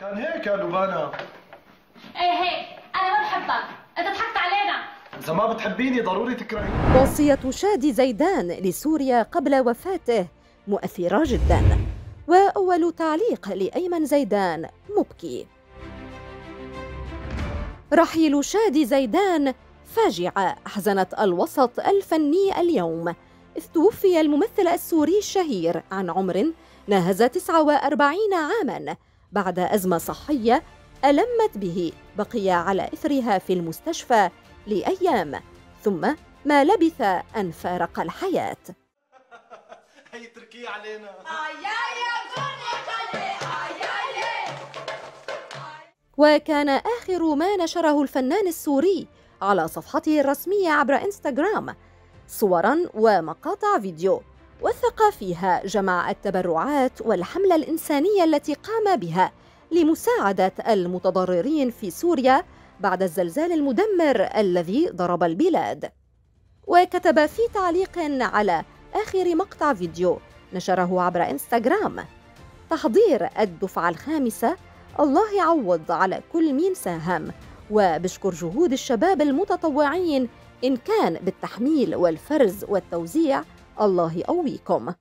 كان هيك يا لبانا. ايه هيك، انا ما بحبك، انت ضحكت علينا. اذا ما بتحبيني ضروري تكرهيني. وصية شادي زيدان لسوريا قبل وفاته مؤثرة جدا، وأول تعليق لأيمن زيدان مبكي. رحيل شادي زيدان فاجعة أحزنت الوسط الفني اليوم، إذ توفي الممثل السوري الشهير عن عمر ناهز 49 عاماً بعد أزمة صحية ألمت به، بقي على إثرها في المستشفى لأيام، ثم ما لبث أن فارق الحياة. هي تركيا علينا. وكان آخر ما نشره الفنان السوري على صفحته الرسمية عبر إنستغرام صوراً ومقاطع فيديو وثق فيها جمع التبرعات والحملة الإنسانية التي قام بها لمساعدة المتضررين في سوريا بعد الزلزال المدمر الذي ضرب البلاد. وكتب في تعليق على آخر مقطع فيديو نشره عبر إنستغرام: تحضير الدفعة الخامسة، الله يعوض على كل مين ساهم، وبشكر جهود الشباب المتطوعين إن كان بالتحميل والفرز والتوزيع، الله يقويكم.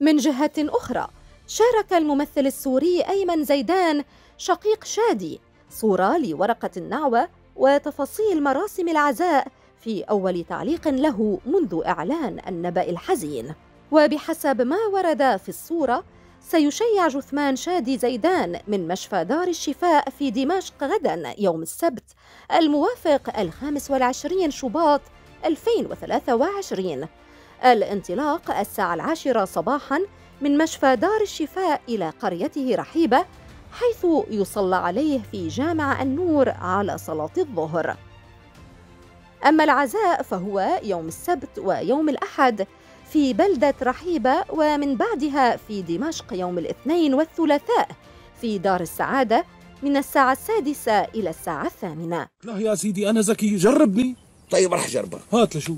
من جهة أخرى شارك الممثل السوري أيمن زيدان شقيق شادي صورة لورقة النعوة وتفاصيل مراسم العزاء في أول تعليق له منذ إعلان النبأ الحزين. وبحسب ما ورد في الصورة، سيشيع جثمان شادي زيدان من مشفى دار الشفاء في دمشق غدا يوم السبت الموافق 25 شباط 2023، الانطلاق 10:00 صباحا من مشفى دار الشفاء إلى قريته رحيبة، حيث يصلى عليه في جامع النور على صلاة الظهر. أما العزاء فهو يوم السبت ويوم الأحد في بلدة رحيبة، ومن بعدها في دمشق يوم الاثنين والثلاثاء في دار السعادة من 6:00 إلى 8:00. لا يا سيدي أنا ذكي، جربني. طيب رح جربك، هات لشو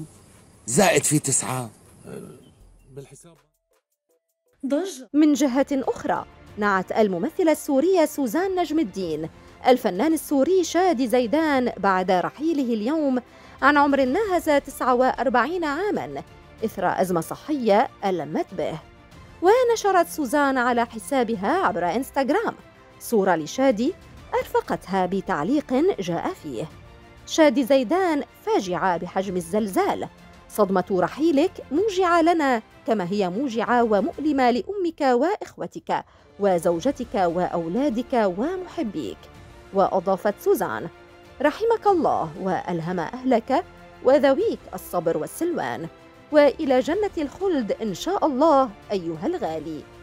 زائد في 9 بالحساب ضج. من جهة أخرى نعت الممثلة السورية سوزان نجم الدين الفنان السوري شادي زيدان بعد رحيله اليوم عن عمر ناهز 49 عاماً إثر أزمة صحية ألمت به. ونشرت سوزان على حسابها عبر إنستغرام صورة لشادي أرفقتها بتعليق جاء فيه: شادي زيدان فاجعة بحجم الزلزال، صدمة رحيلك موجعة لنا كما هي موجعة ومؤلمة لأمك وإخوتك وزوجتك وأولادك ومحبيك. وأضافت سوزان: رحمك الله وألهم أهلك وذويك الصبر والسلوان، وإلى جنة الخلد إن شاء الله أيها الغالي.